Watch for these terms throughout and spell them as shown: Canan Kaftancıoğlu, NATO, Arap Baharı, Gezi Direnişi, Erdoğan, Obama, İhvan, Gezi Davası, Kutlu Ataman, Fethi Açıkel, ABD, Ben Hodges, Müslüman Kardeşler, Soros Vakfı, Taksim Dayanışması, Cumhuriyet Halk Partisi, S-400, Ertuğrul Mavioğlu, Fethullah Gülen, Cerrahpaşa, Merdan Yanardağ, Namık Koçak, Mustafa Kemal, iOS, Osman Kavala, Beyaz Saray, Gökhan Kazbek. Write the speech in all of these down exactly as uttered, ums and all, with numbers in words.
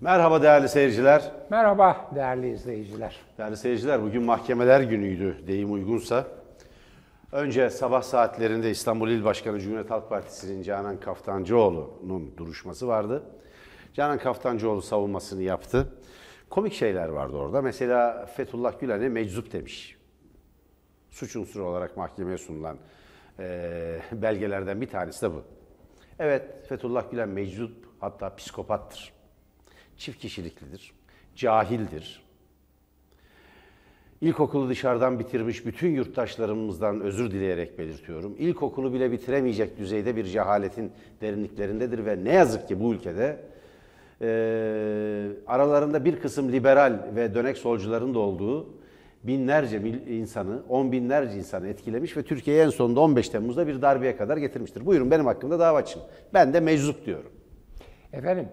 Merhaba değerli seyirciler. Merhaba değerli izleyiciler. Değerli seyirciler, bugün mahkemeler günüydü deyim uygunsa. Önce sabah saatlerinde İstanbul İl Başkanı Cumhuriyet Halk Partisi'nin Canan Kaftancıoğlu'nun duruşması vardı. Canan Kaftancıoğlu savunmasını yaptı. Komik şeyler vardı orada. Mesela Fethullah Gülen'e meczup demiş. Suç unsuru olarak mahkemeye sunulan e, belgelerden bir tanesi de bu. Evet, Fethullah Gülen meczup, hatta psikopattır. Çift kişiliklidir, cahildir. İlkokulu dışarıdan bitirmiş, bütün yurttaşlarımızdan özür dileyerek belirtiyorum. İlkokulu bile bitiremeyecek düzeyde bir cehaletin derinliklerindedir ve ne yazık ki bu ülkede e, aralarında bir kısım liberal ve dönek solcuların da olduğu binlerce insanı, on binlerce insanı etkilemiş ve Türkiye'yi en sonunda on beş Temmuz'da bir darbeye kadar getirmiştir. Buyurun benim hakkımda dava açın. Ben de meczup diyorum. Efendim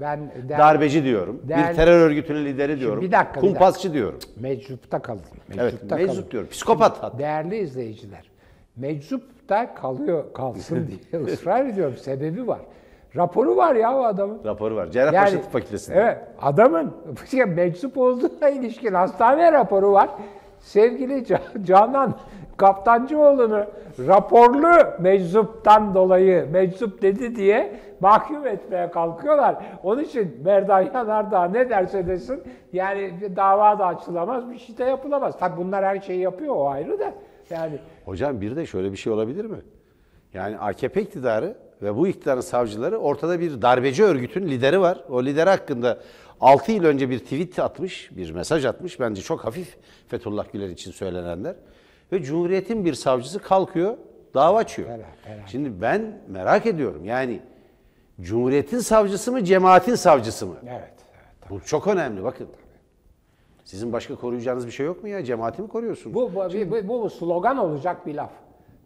ben... Der, Darbeci diyorum. Der, bir terör örgütünün lideri diyorum. Bir dakika, kumpasçı bir dakika. diyorum. Meczupta kalın. Meczupta evet, meczup diyorum. Psikopat hatta. Değerli izleyiciler, meczupta kalıyor, kalsın diye ısrar ediyorum. Sebebi var. Raporu var ya o adamın. Raporu var. Cerrahpaşa yani, Tıp Fakültesi'nde. Evet. Adamın meczup olduğuna ilişkin hastane raporu var. Sevgili Canan Kaftancıoğlu'nu raporlu meczuptan dolayı meczup dedi diye mahkum etmeye kalkıyorlar. Onun için Merdan Yanardağ ne derse desin yani dava da açılamaz, bir şey de yapılamaz. Tabii bunlar her şeyi yapıyor, o ayrı da. Yani... Hocam bir de şöyle bir şey olabilir mi? Yani A K P iktidarı ve bu iktidarın savcıları, ortada bir darbeci örgütün lideri var. O lider hakkında altı yıl önce bir tweet atmış, bir mesaj atmış. Bence çok hafif Fethullah Gülen için söylenenler. Ve Cumhuriyet'in bir savcısı kalkıyor, dava açıyor. Helal, helal. Şimdi ben merak ediyorum. Yani Cumhuriyet'in savcısı mı, cemaatin savcısı mı? Evet. evet Bu çok önemli. Bakın. Sizin başka koruyacağınız bir şey yok mu ya? Cemaati mi koruyorsunuz? Bu, bu, Şimdi, bu, bu, bu slogan olacak bir laf.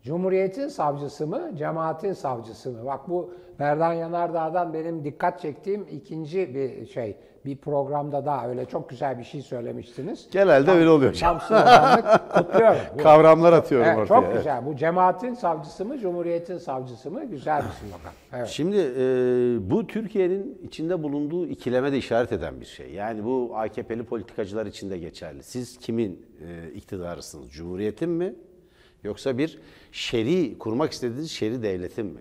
Cumhuriyet'in savcısı mı, cemaatin savcısı mı? Bak bu Merdan Yanardağ'dan benim dikkat çektiğim ikinci bir şey. Bir programda daha öyle çok güzel bir şey söylemiştiniz. Genelde tam, öyle oluyor. Tam sloganlık kutluyorum. Kavramlar atıyorum evet, ortaya. Çok güzel. Bu cemaatin savcısı mı, cumhuriyetin savcısı mı? Güzel bir slogan. Evet. Şimdi e, bu Türkiye'nin içinde bulunduğu ikileme de işaret eden bir şey. Yani bu A K P'li politikacılar için de geçerli. Siz kimin e, iktidarısınız? Cumhuriyetin mi? Yoksa bir şer'i, kurmak istediğiniz şer'i devletin mi?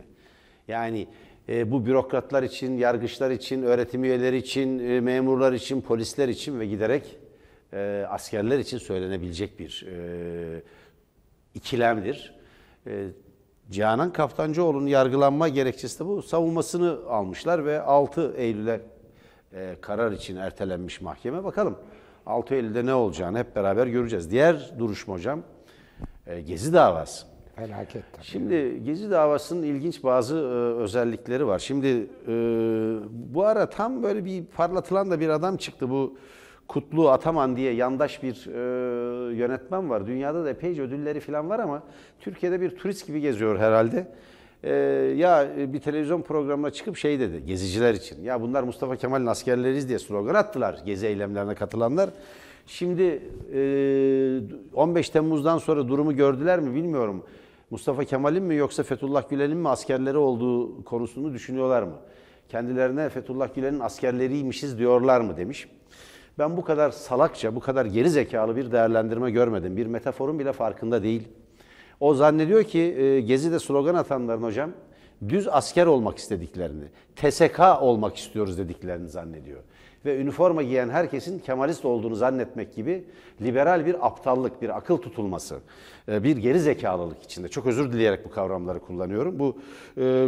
Yani e, bu bürokratlar için, yargıçlar için, öğretim üyeleri için, e, memurlar için, polisler için ve giderek e, askerler için söylenebilecek bir e, ikilemdir. E, Canan Kaftancıoğlu'nun yargılanma gerekçesi de bu. Savunmasını almışlar ve altı Eylül'e e, karar için ertelenmiş mahkeme. Bakalım altı Eylül'de ne olacağını hep beraber göreceğiz. Diğer duruşma hocam. Gezi davası. Felaket tabii. Şimdi Gezi davasının ilginç bazı e, özellikleri var. Şimdi e, bu ara tam böyle bir parlatılan da bir adam çıktı. Bu Kutlu Ataman diye yandaş bir e, yönetmen var. Dünyada da epeyce ödülleri falan var ama Türkiye'de bir turist gibi geziyor herhalde. E, ya bir televizyon programına çıkıp şey dedi geziciler için. Ya bunlar Mustafa Kemal'in askerleriyiz diye slogan attılar gezi eylemlerine katılanlar. Şimdi on beş Temmuz'dan sonra durumu gördüler mi bilmiyorum. Mustafa Kemal'in mi yoksa Fethullah Gülen'in mi askerleri olduğu konusunu düşünüyorlar mı? Kendilerine Fethullah Gülen'in askerleriymişiz diyorlar mı demiş. Ben bu kadar salakça, bu kadar geri zekalı bir değerlendirme görmedim. Bir metaforun bile farkında değil. O zannediyor ki Gezi'de slogan atanların hocam düz asker olmak istediklerini, T S K olmak istiyoruz dediklerini zannediyor. Ve üniforma giyen herkesin Kemalist olduğunu zannetmek gibi liberal bir aptallık, bir akıl tutulması, bir geri zekalılık içinde. Çok özür dileyerek bu kavramları kullanıyorum. Bu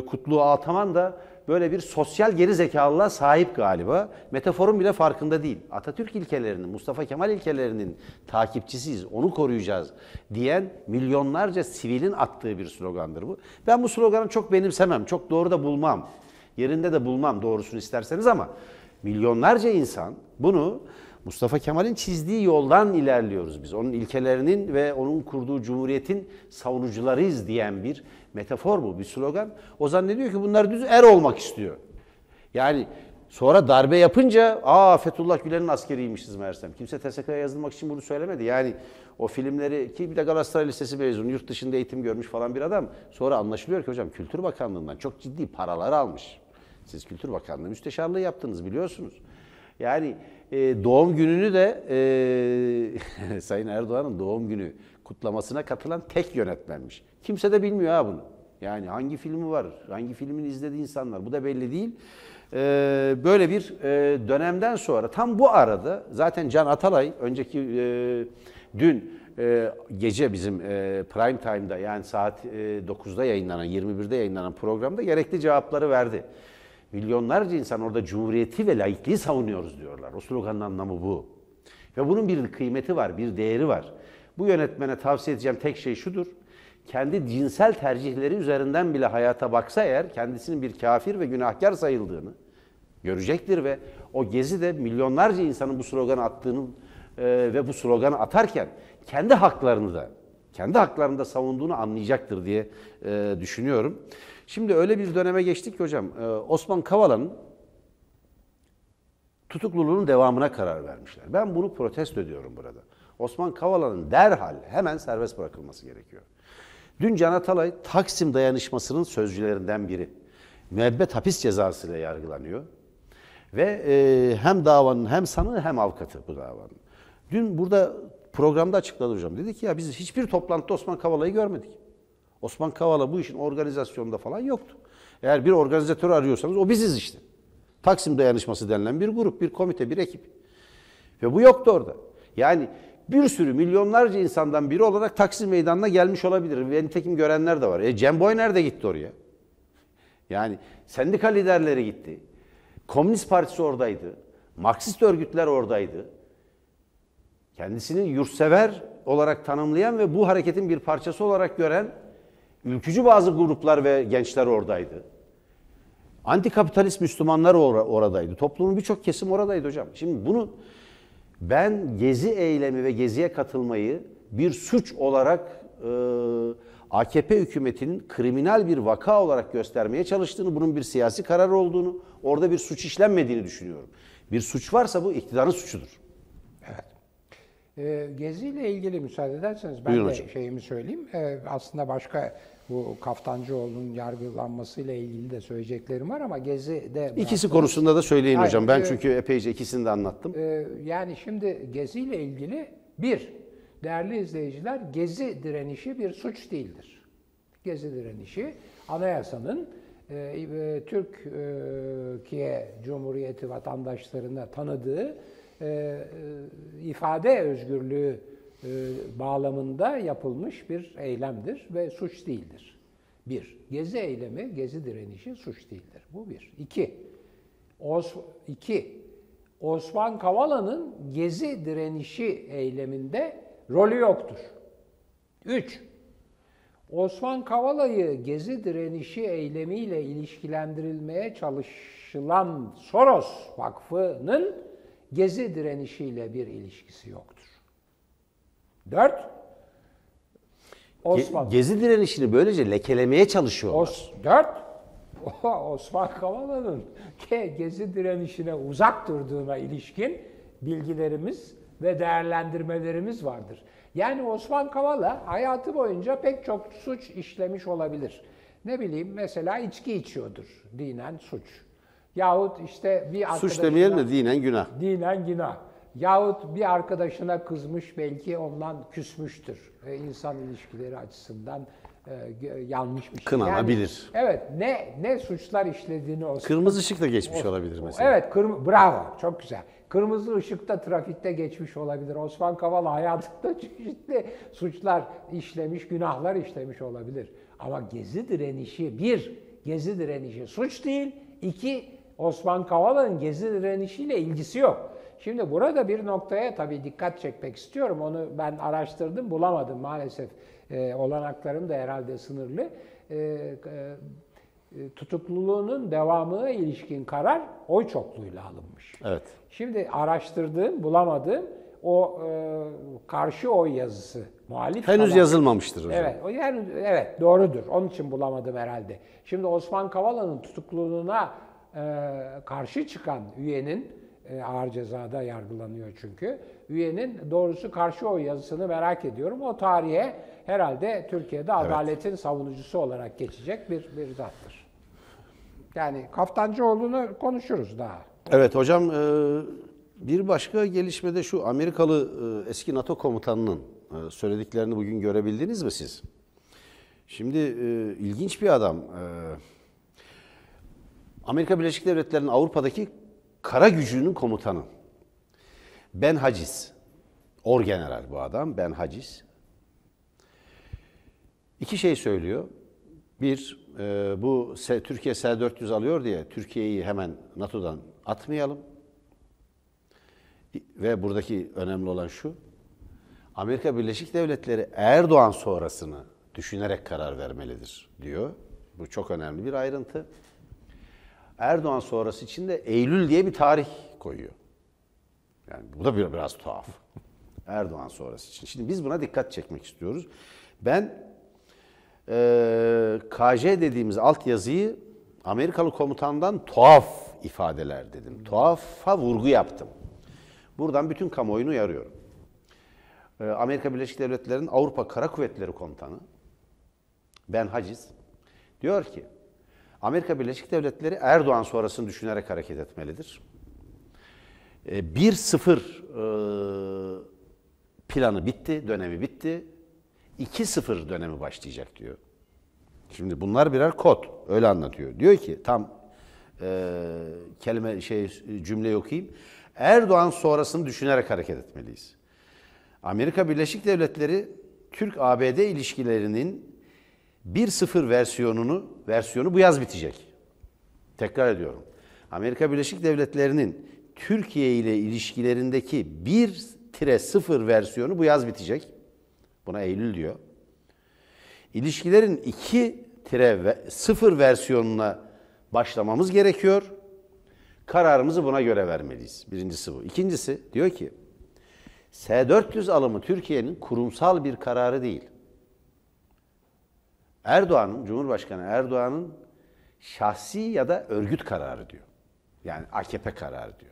Kutlu Ataman da böyle bir sosyal geri zekalılığa sahip galiba. Metaforun bile farkında değil. Atatürk ilkelerinin, Mustafa Kemal ilkelerinin takipçisiyiz, onu koruyacağız diyen milyonlarca sivilin attığı bir slogandır bu. Ben bu sloganı çok benimsemem, çok doğru da bulmam. Yerinde de bulmam doğrusunu isterseniz ama... Milyonlarca insan bunu Mustafa Kemal'in çizdiği yoldan ilerliyoruz biz. Onun ilkelerinin ve onun kurduğu cumhuriyetin savunucularıyız diyen bir metafor bu, bir slogan. O zannediyor ki bunlar düz er olmak istiyor. Yani sonra darbe yapınca aa Fethullah Gülen'in askeriymişiz meğersem. Kimse T S K'ya yazılmak için bunu söylemedi. Yani o filmleri ki bir de Galatasaray Lisesi mezunu, yurt dışında eğitim görmüş falan bir adam. Sonra anlaşılıyor ki hocam Kültür Bakanlığı'ndan çok ciddi paralar almış. Siz Kültür Bakanlığı müsteşarlığı yaptınız biliyorsunuz. Yani e, doğum gününü de e, Sayın Erdoğan'ın doğum günü kutlamasına katılan tek yönetmenmiş. Kimse de bilmiyor ha bunu. Yani hangi filmi var, hangi filmin izledi insanlar, bu da belli değil. Ee, böyle bir e, dönemden sonra tam bu arada zaten Can Atalay önceki e, dün e, gece bizim e, prime time'da yani saat e, dokuzda yayınlanan, yirmi birde yayınlanan programda gerekli cevapları verdi. Milyonlarca insan orada cumhuriyeti ve laikliği savunuyoruz diyorlar. O sloganın anlamı bu. Ve bunun bir kıymeti var, bir değeri var. Bu yönetmene tavsiye edeceğim tek şey şudur. Kendi cinsel tercihleri üzerinden bile hayata baksa eğer kendisinin bir kafir ve günahkar sayıldığını görecektir ve o gezide milyonlarca insanın bu sloganı attığını e, ve bu sloganı atarken kendi haklarını da, kendi haklarını da savunduğunu anlayacaktır diye e, düşünüyorum. Şimdi öyle bir döneme geçtik ki hocam, e, Osman Kavala'nın tutukluluğunun devamına karar vermişler. Ben bunu protesto ediyorum burada. Osman Kavala'nın derhal hemen serbest bırakılması gerekiyor. Dün Can Atalay Taksim Dayanışması'nın sözcülerinden biri. Müebbet hapis cezası ile yargılanıyor. Ve e, hem davanın hem sanığı hem avukatı bu davanın. Dün burada programda açıkladı hocam. Dedi ki ya biz hiçbir toplantıda Osman Kavala'yı görmedik. Osman Kavala bu işin organizasyonunda falan yoktu. Eğer bir organizatör arıyorsanız o biziz işte. Taksim Dayanışması denilen bir grup, bir komite, bir ekip. Ve bu yoktu orada. Yani bir sürü milyonlarca insandan biri olarak Taksim Meydanı'na gelmiş olabilir. Ve nitekim görenler de var. E Cem Boyner de gitti oraya. Yani sendika liderleri gitti. Komünist Partisi oradaydı. Marksist örgütler oradaydı. Kendisini yurtsever olarak tanımlayan ve bu hareketin bir parçası olarak gören ülkücü bazı gruplar ve gençler oradaydı. Antikapitalist Müslümanlar or- oradaydı. Toplumun birçok kesim oradaydı hocam. Şimdi bunu... Ben Gezi eylemi ve Gezi'ye katılmayı bir suç olarak e, A K P hükümetinin kriminal bir vaka olarak göstermeye çalıştığını, bunun bir siyasi karar olduğunu, orada bir suç işlenmediğini düşünüyorum. Bir suç varsa bu iktidarın suçudur. Evet. E, Gezi ile ilgili müsaade ederseniz ben Buyurun de hocam. şeyimi söyleyeyim. E, aslında başka bu Kaftancıoğlu'nun yargılanmasıyla ilgili de söyleyeceklerim var ama Gezi'de... İkisi konusunda da söyleyin Hayır, hocam. Ben e, çünkü epeyce ikisini de anlattım. E, yani şimdi Gezi'yle ilgili bir, değerli izleyiciler, Gezi direnişi bir suç değildir. Gezi direnişi anayasanın e, Türkiye Cumhuriyeti vatandaşlarına tanıdığı e, ifade özgürlüğü bağlamında yapılmış bir eylemdir ve suç değildir. Bir, Gezi eylemi, Gezi direnişi suç değildir. Bu bir. İki, Os, iki Osman Kavala'nın Gezi direnişi eyleminde rolü yoktur. Üç, Osman Kavala'yı Gezi direnişi eylemiyle ilişkilendirilmeye çalışılan Soros Vakfı'nın Gezi direnişiyle bir ilişkisi yoktur. Dört, Osman. Gezi direnişini böylece lekelemeye çalışıyorlar. Os, dört, Osman Kavala'nın Gezi direnişine uzak durduğuna ilişkin bilgilerimiz ve değerlendirmelerimiz vardır. Yani Osman Kavala hayatı boyunca pek çok suç işlemiş olabilir. Ne bileyim mesela içki içiyordur, dinen suç. Yahut işte bir arkadaşına... Suç demeyelim de dinen günah. Dinen günah. Yahut bir arkadaşına kızmış, belki ondan küsmüştür. E, insan ilişkileri açısından e, yanlış bir şey. Kınanabilir. Yani, evet, ne ne suçlar işlediğini Osman... Kırmızı ışıkta geçmiş Osman, olabilir mesela. Evet, kırm- bravo, çok güzel. Kırmızı ışıkta, trafikte geçmiş olabilir. Osman Kavala hayatında çeşitli suçlar işlemiş, günahlar işlemiş olabilir. Ama Gezi direnişi, bir, Gezi direnişi suç değil. İki, Osman Kavala'nın Gezi direnişiyle ilgisi yok. Şimdi burada bir noktaya tabii dikkat çekmek istiyorum. Onu ben araştırdım, bulamadım maalesef. E, olanaklarım da herhalde sınırlı. E, e, tutukluluğunun devamına ilişkin karar oy çokluğuyla alınmış. Evet. Şimdi araştırdığım, bulamadığım o e, karşı oy yazısı, muhalif. Henüz Kavala yazılmamıştır hocam. Evet, o yani, evet, doğrudur. Onun için bulamadım herhalde. Şimdi Osman Kavala'nın tutukluluğuna e, karşı çıkan üyenin, ağır cezada yargılanıyor çünkü. Üyenin doğrusu karşı oy yazısını merak ediyorum. O tarihe herhalde Türkiye'de evet, adaletin savunucusu olarak geçecek bir, bir zattır. Yani Kaftancıoğlu'nu konuşuruz daha. Evet hocam, Bir başka gelişmede şu, Amerikalı eski NATO komutanının söylediklerini bugün görebildiniz mi siz? Şimdi ilginç bir adam. Amerika Birleşik Devletleri'nin Avrupa'daki kara gücünün komutanı. Ben Hodges. Orgeneral bu adam. Ben Hodges. İki şey söylüyor. Bir, bu Türkiye S dört yüz alıyor diye Türkiye'yi hemen NATO'dan atmayalım. Ve buradaki önemli olan şu, Amerika Birleşik Devletleri Erdoğan sonrasını düşünerek karar vermelidir diyor. Bu çok önemli bir ayrıntı. Erdoğan sonrası için de Eylül diye bir tarih koyuyor. Yani bu da biraz tuhaf. Erdoğan sonrası için. Şimdi biz buna dikkat çekmek istiyoruz. Ben e, K J dediğimiz altyazıyı Amerikalı komutandan tuhaf ifadeler dedim. Tuhafa vurgu yaptım. Buradan bütün kamuoyunu uyarıyorum. Amerika Birleşik Devletleri'nin Avrupa Kara Kuvvetleri Komutanı Ben Hodges diyor ki, Amerika Birleşik Devletleri Erdoğan sonrasını düşünerek hareket etmelidir. bir sıfır planı bitti, dönemi bitti. iki sıfır dönemi başlayacak diyor. Şimdi bunlar birer kod, öyle anlatıyor. Diyor ki, tam e, kelime şey cümleyi okuyayım. Erdoğan sonrasını düşünerek hareket etmeliyiz. Amerika Birleşik Devletleri Türk A B D ilişkilerinin bir sıfır versiyonunu versiyonu bu yaz bitecek. Tekrar ediyorum. Amerika Birleşik Devletleri'nin Türkiye ile ilişkilerindeki bir sıfır versiyonu bu yaz bitecek. Buna Eylül diyor. İlişkilerin iki sıfır versiyonuna başlamamız gerekiyor. Kararımızı buna göre vermeliyiz. Birincisi bu. İkincisi diyor ki, S dört yüz alımı Türkiye'nin kurumsal bir kararı değil. Erdoğan'ın, Cumhurbaşkanı Erdoğan'ın şahsi ya da örgüt kararı diyor. Yani A K P kararı diyor.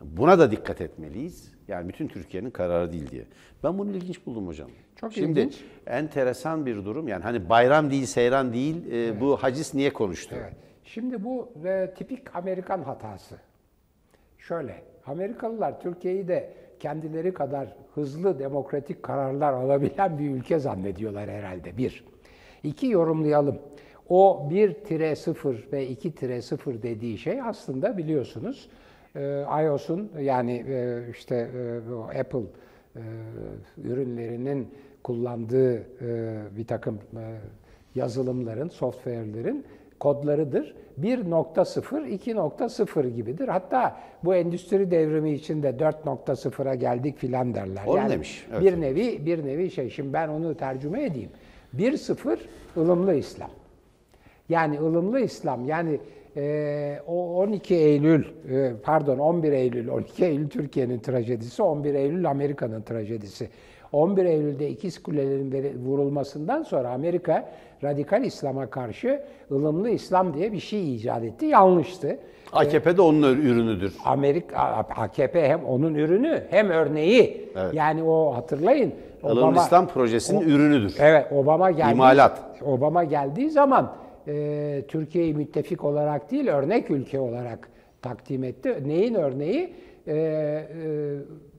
Buna da dikkat etmeliyiz. Yani bütün Türkiye'nin kararı değil diye. Ben bunu ilginç buldum hocam. Çok Şimdi ilginç. Enteresan bir durum. Yani hani bayram değil, seyran değil. E, evet. Bu Hodges niye konuştu? Evet. Şimdi bu e, tipik Amerikan hatası. Şöyle, Amerikalılar Türkiye'yi de kendileri kadar hızlı demokratik kararlar alabilen bir ülke zannediyorlar herhalde. Bir. İki, yorumlayalım. O bir sıfır ve iki sıfır dediği şey aslında biliyorsunuz e, iOS'un yani e, işte e, Apple e, ürünlerinin kullandığı e, bir takım e, yazılımların, software'lerin kodlarıdır. bir nokta sıfır, iki nokta sıfır gibidir. Hatta bu endüstri devrimi içinde dört nokta sıfıra geldik filan derler. Onu yani demiş. Evet. Bir nevi bir nevi şey. Şimdi ben onu tercüme edeyim. bir sıfır ılımlı İslam. Yani ılımlı İslam. Yani e, o on iki Eylül, pardon on bir Eylül, on iki Eylül Türkiye'nin trajedisi, on bir Eylül Amerika'nın trajedisi. on bir Eylül'de ikiz kulelerin vurulmasından sonra Amerika radikal İslam'a karşı ılımlı İslam diye bir şey icat etti. Yanlıştı. A K P de onun ürünüdür. Amerika, A K P hem onun ürünü hem örneği. Evet. Yani o hatırlayın. Obama, ılımlı İslam projesinin o, ürünüdür. Evet. Obama geldiği, İmalat. Obama geldiği zaman e, Türkiye'yi müttefik olarak değil örnek ülke olarak takdim etti. Neyin örneği? E, e,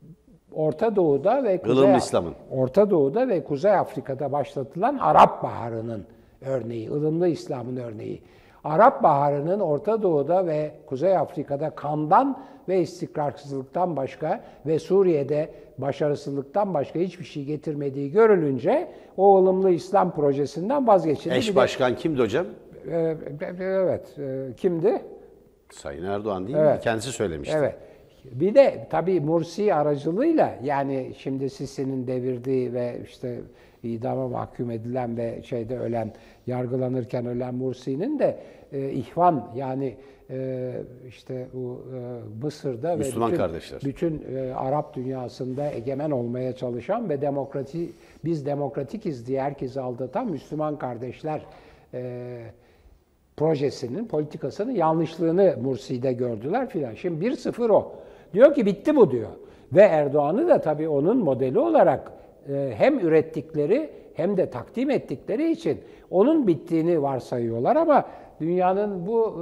Orta Doğu'da ve Kuzey İslam'ın. Orta Doğu'da ve Kuzey Afrika'da başlatılan Arap Baharı'nın örneği, ılımlı İslam'ın örneği. Arap Baharı'nın Orta Doğu'da ve Kuzey Afrika'da kandan ve istikrarsızlıktan başka ve Suriye'de başarısızlıktan başka hiçbir şey getirmediği görülünce o ılımlı İslam projesinden vazgeçildi. Eş başkan kimdi hocam? E, evet, e, kimdi? Sayın Erdoğan değil evet. mi? Kendisi söylemişti. Evet. Bir de tabii Mursi aracılığıyla yani şimdi Sisi'nin devirdiği ve işte idama mahkum edilen ve şeyde ölen, yargılanırken ölen Mursi'nin de e, İhvan yani e, işte o e, Mısır'da Müslüman ve bütün, kardeşler. bütün e, Arap dünyasında egemen olmaya çalışan ve demokrati, biz demokratikiz diye herkesi aldatan Müslüman Kardeşler e, projesinin, politikasının yanlışlığını Mursi'de gördüler filan. Şimdi bir sıfır o. Diyor ki bitti bu diyor. Ve Erdoğan'ı da tabii onun modeli olarak hem ürettikleri hem de takdim ettikleri için onun bittiğini varsayıyorlar ama dünyanın bu e,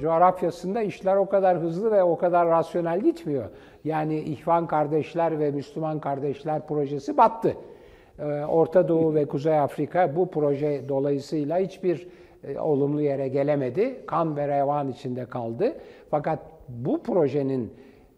coğrafyasında işler o kadar hızlı ve o kadar rasyonel gitmiyor. Yani İhvan Kardeşler ve Müslüman Kardeşler projesi battı. E, Orta Doğu ve Kuzey Afrika bu proje dolayısıyla hiçbir e, olumlu yere gelemedi. Kan ve revan içinde kaldı. Fakat bu projenin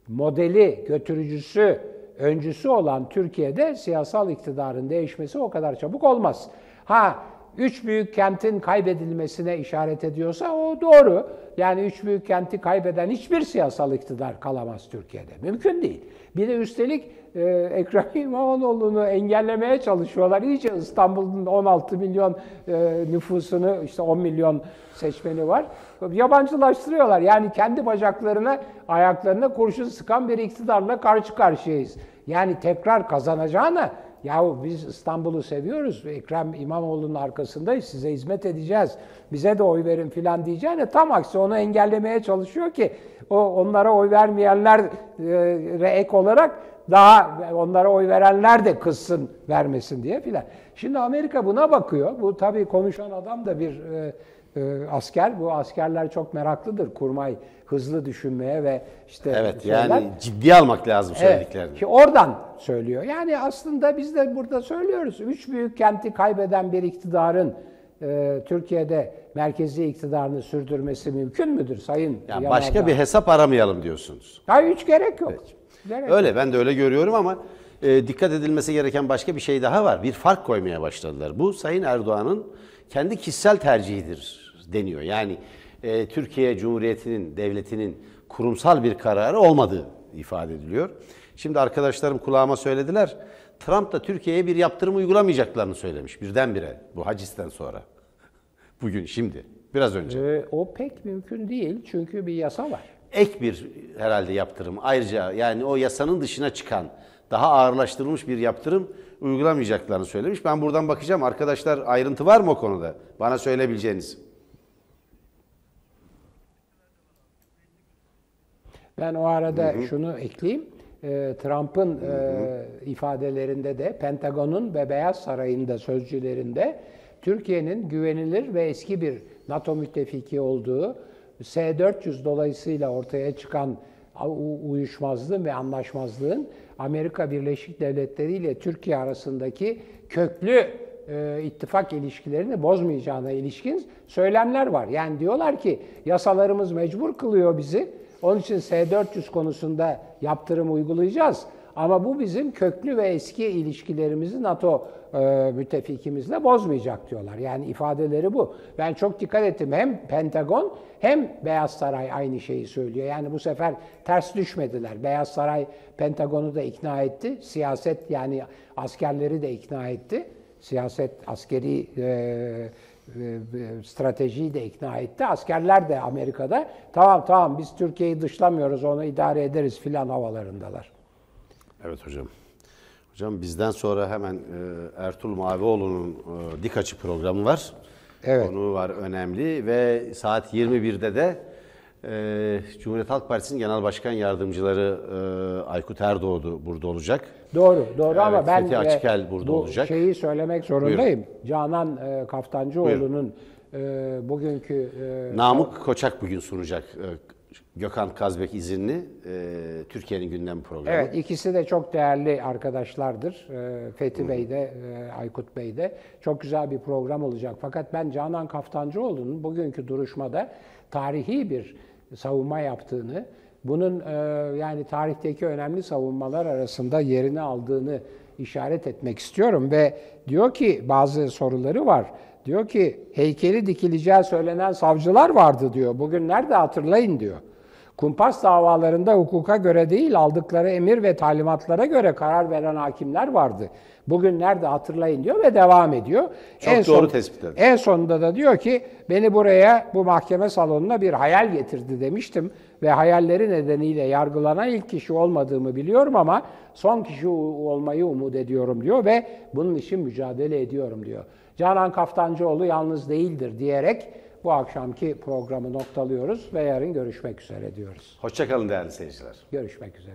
modeli, götürücüsü, öncüsü olan Türkiye'de siyasal iktidarın değişmesi o kadar çabuk olmaz. Ha, üç büyük kentin kaybedilmesine işaret ediyorsa o doğru. Yani üç büyük kenti kaybeden hiçbir siyasal iktidar kalamaz Türkiye'de. Mümkün değil. Bir de üstelik e, Ekrem İmamoğlu'nu engellemeye çalışıyorlar. İyice İstanbul'un on altı milyon e, nüfusunu, işte on milyon seçmeni var. Yabancılaştırıyorlar. Yani kendi bacaklarına, ayaklarına kurşun sıkan bir iktidarla karşı karşıyayız. Yani tekrar kazanacağına... Yahu biz İstanbul'u seviyoruz, Ekrem İmamoğlu'nun arkasındayız, size hizmet edeceğiz, bize de oy verin filan diyeceğine tam aksi onu engellemeye çalışıyor ki o onlara oy vermeyenlere ek olarak daha onlara oy verenler de kızsın, vermesin diye filan. Şimdi Amerika buna bakıyor. Bu tabii konuşan adam da bir e, e, asker. Bu askerler çok meraklıdır kurmay, hızlı düşünmeye ve işte... Evet, şeyler. Yani ciddiye almak lazım söylediklerini. Evet, ki oradan söylüyor. Yani aslında biz de burada söylüyoruz. Üç büyük kenti kaybeden bir iktidarın e, Türkiye'de merkezi iktidarını sürdürmesi mümkün müdür Sayın yani başka bir hesap aramayalım diyorsunuz. Hayır, hiç gerek yok. Evet. Gerek öyle, yok. Ben de öyle görüyorum ama e, dikkat edilmesi gereken başka bir şey daha var. Bir fark koymaya başladılar. Bu Sayın Erdoğan'ın kendi kişisel tercihidir deniyor. Yani Türkiye Cumhuriyeti'nin, devletinin kurumsal bir kararı olmadığı ifade ediliyor. Şimdi arkadaşlarım kulağıma söylediler. Trump da Türkiye'ye bir yaptırım uygulamayacaklarını söylemiş birdenbire. Bu Hacis'ten sonra. Bugün, şimdi, biraz önce. Ee, o pek mümkün değil çünkü bir yasa var. Ek bir herhalde yaptırım. Ayrıca yani o yasanın dışına çıkan, daha ağırlaştırılmış bir yaptırım uygulamayacaklarını söylemiş. Ben buradan bakacağım. Arkadaşlar, ayrıntı var mı o konuda? Bana söyleyebileceğiniz. Ben o arada hı hı. şunu ekleyeyim, e, Trump'ın e, ifadelerinde de, Pentagon'un ve Beyaz Saray'ın da sözcülerinde Türkiye'nin güvenilir ve eski bir NATO müttefiki olduğu, S dört yüz dolayısıyla ortaya çıkan uyuşmazlığın ve anlaşmazlığın Amerika Birleşik Devletleri ile Türkiye arasındaki köklü e, ittifak ilişkilerini bozmayacağına ilişkin söylemler var. Yani diyorlar ki yasalarımız mecbur kılıyor bizi. Onun için S dört yüz konusunda yaptırım uygulayacağız. Ama bu bizim köklü ve eski ilişkilerimizi NATO e, müttefikimizle bozmayacak diyorlar. Yani ifadeleri bu. Ben çok dikkat ettim. Hem Pentagon hem Beyaz Saray aynı şeyi söylüyor. Yani bu sefer ters düşmediler. Beyaz Saray Pentagon'u da ikna etti. Siyaset, yani askerleri de ikna etti. Siyaset, askeri... E, stratejiyi de ikna etti. Askerler de Amerika'da tamam tamam biz Türkiye'yi dışlamıyoruz, onu idare ederiz filan havalarındalar. Evet hocam. Hocam bizden sonra hemen Ertuğrul Mavioğlu'nun Dik Açı programı var. Evet. Konu var, önemli ve saat yirmi birde de Cumhuriyet Halk Partisi'nin Genel Başkan Yardımcıları Aykut Erdoğdu burada olacak. Doğru, doğru evet, ama ben Fethi Açıkel burada bu olacak. Şeyi söylemek zorundayım. Buyurun. Canan Kaftancıoğlu'nun Buyurun. bugünkü... Namık Koçak bugün sunacak. Gökhan Kazbek izinli Türkiye'nin gündem programı. Evet, ikisi de çok değerli arkadaşlardır. Fethi Hı. Bey de, Aykut Bey de. Çok güzel bir program olacak. Fakat ben Canan Kaftancıoğlu'nun bugünkü duruşmada tarihi bir savunma yaptığını, bunun e, yani tarihteki önemli savunmalar arasında yerini aldığını işaret etmek istiyorum. Ve diyor ki bazı soruları var. Diyor ki heykeli dikileceği söylenen savcılar vardı diyor. Bugün nerede hatırlayın diyor. Kumpas davalarında hukuka göre değil aldıkları emir ve talimatlara göre karar veren hakimler vardı. Bugün nerede hatırlayın diyor ve devam ediyor. Çok en doğru son, tespit edin. En sonunda da diyor ki beni buraya, bu mahkeme salonuna bir hayal getirdi demiştim. Ve hayalleri nedeniyle yargılanan ilk kişi olmadığımı biliyorum ama son kişi olmayı umut ediyorum diyor ve bunun için mücadele ediyorum diyor. Canan Kaftancıoğlu yalnız değildir diyerek bu akşamki programı noktalıyoruz ve yarın görüşmek üzere diyoruz. Hoşça kalın değerli seyirciler. Görüşmek üzere.